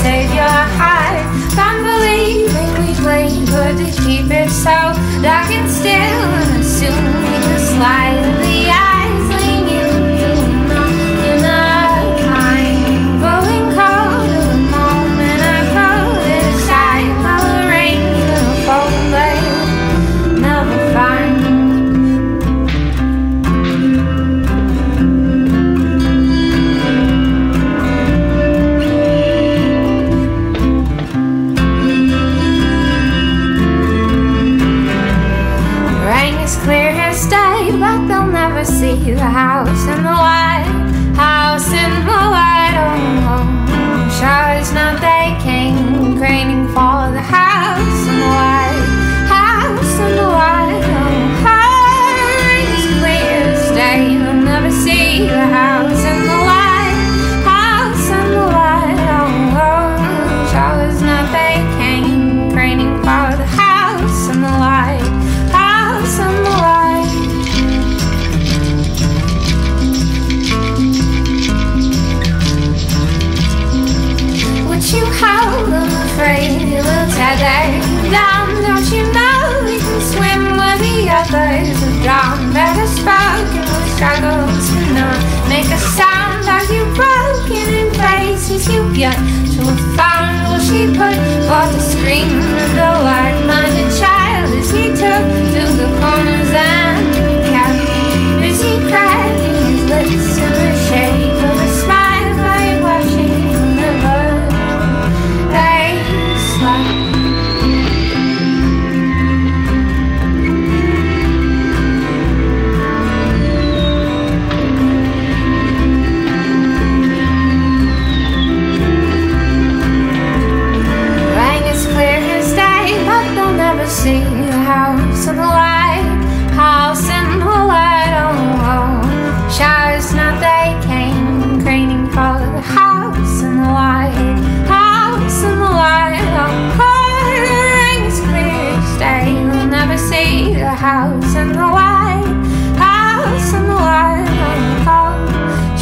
savior hide from believing we claim, but to keep it so dark and still, and soon we just lie in the eyes, clinging in the pine, growing cold in the moment I grow inside. I'll rain in a fall, but never clear as day, but they'll never see the house in the white, house in the white. Oh, showers now they came, craning for the house in the white, house in the white. Oh, rings clear as day, they'll never see the house in the white, house in the white. Oh, showers now they came, craning for the house in the white. You hold, I'm afraid it will tether down. Don't you know we can swim with the others? We've drawn better spoken with struggles to not make a sound. Are you broken in places you get to a found? Will she put forth the scream of the wide-minded child as he took to the corners and kept? Is he cracking his lips to the shape of a smile by washing the blood? See the house in the light, house in the light. Oh, oh, showers now they came, craning for the house in the light, house in the light. Oh, the rings clear as day, we'll never see the house in the light, house in the light. Oh,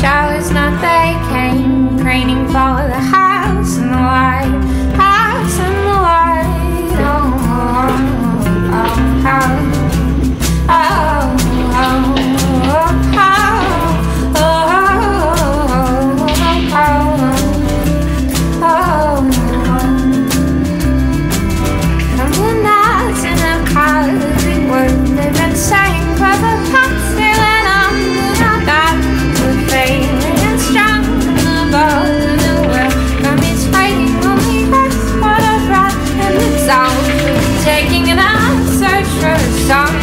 showers now they came, craning for the house in the light, house in the light. And the nights in a cowardly world, they've been saying clever puns, stealing on the god with faith and strong in the boat and the world. From his fighting only us for the rot and the soul, taking an out search for a song.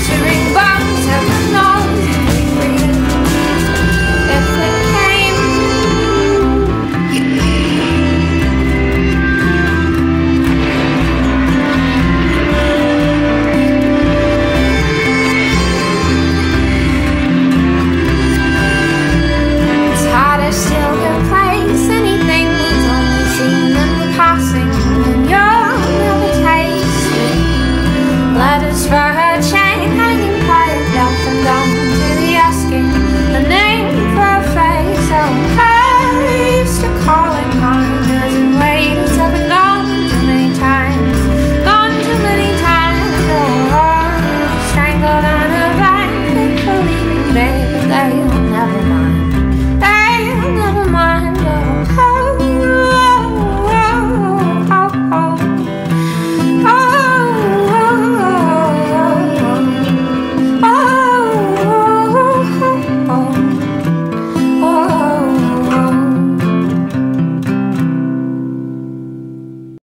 About